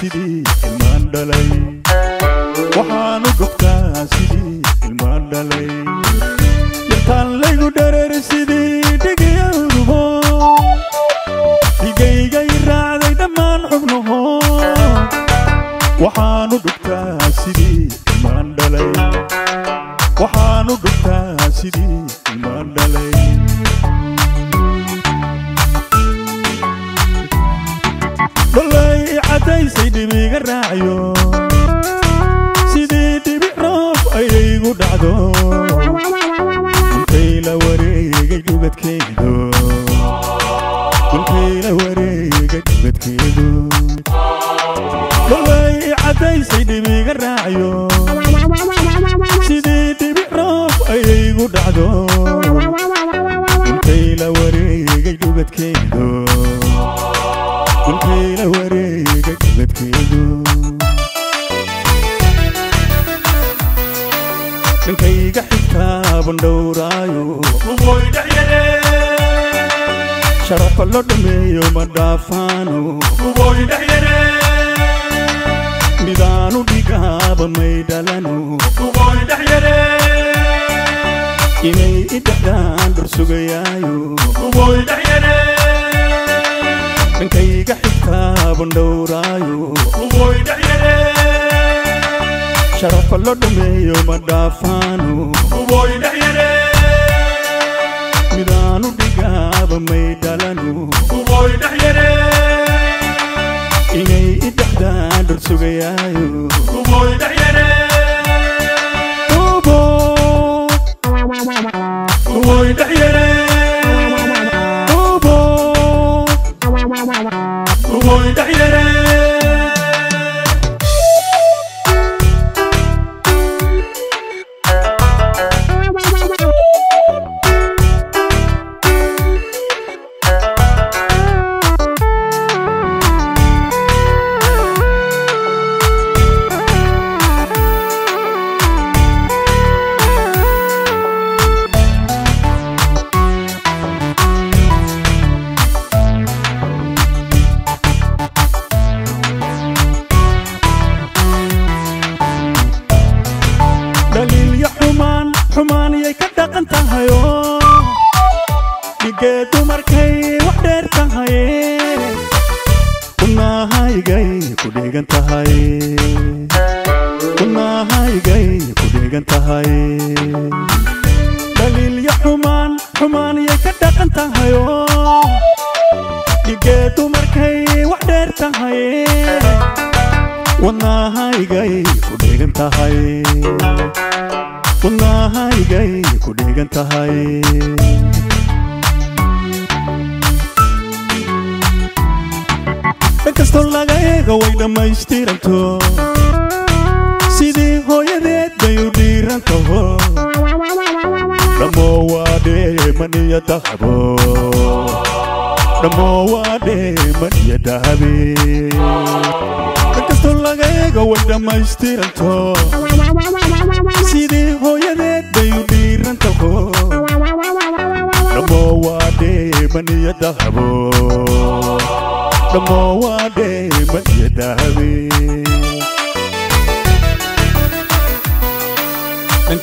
سيدي الماندلي وحانو دكتا سيدي الماندلي يطال لي غدر سيدي دغي الربو دغي غير داي دمان حبنه وحانو دكتا سيدي الماندلي وحانو دكتا سيدي الماندلي سيدي بيغراعيو سيدي بيروف اي غدادو كيلا وريق جبت كيدو كيلا وريق جبت كيدو والله عداي سيدي بيغراعيو سيدي بيروف اي غدادو كيلا وريق جبت كيدو كيلا وريق كيكا حتى بندورايو ووي دحيلي شرف اللدمي ومدافانو ووي دحيلي ميدانو ديكا بميدالانو ووي دحيلي إني إدحدان درسوغيايو ووي دحيلي كيكا حتى بندورايو ووي دحيلي شرف اللدمي ومدافانو ووي دحيلي ميدانو ديقاب ميدالانو ووي دحيلي إني إدحدان درسوغيايو ووي دحيلي ووي ووي دحيلي ووي دحيلي لقيتو مركي وحدير تهاي كنا هاي جاي كوديغن تهاي كنا هاي جاي كوديغن تهاي دليل يا حمان حمان يا كداقن تهايو لقيتو مركي وحدير تهاي ونا هاي جاي كوديغن تهاي كنا هاي جاي كوديغن تهاي كستو لغايغا ويدا ما يشتيرانتو سيدي هو يديد دايو ديرانتو رمو وادي من يدهبو رمو وادي من يدهبي كستو لغايغا ويدا ما يشتيرانتو سيدي هو يديد دايو ديرانتو رمو وادي من يدهبو رمو وادي من يدهبي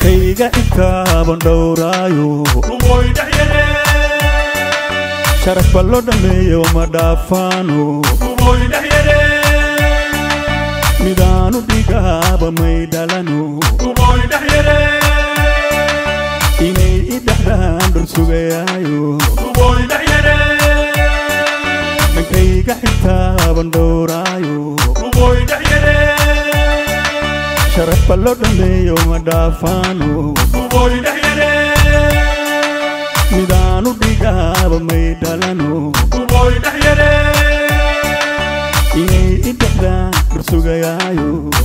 كيكا حتى بندورايو ووي دحيلي شرف اللدمي ومدافانو ووي دحيلي ميدانو ديكا بميدالانو ووي دحيلي إني إدحدان درسوغيايو ووي دحيلي bandurayu boy dahire sharaf lodme yo madafanu boy dahire midanu digab me dalanu boy dahire ini itda sugayayu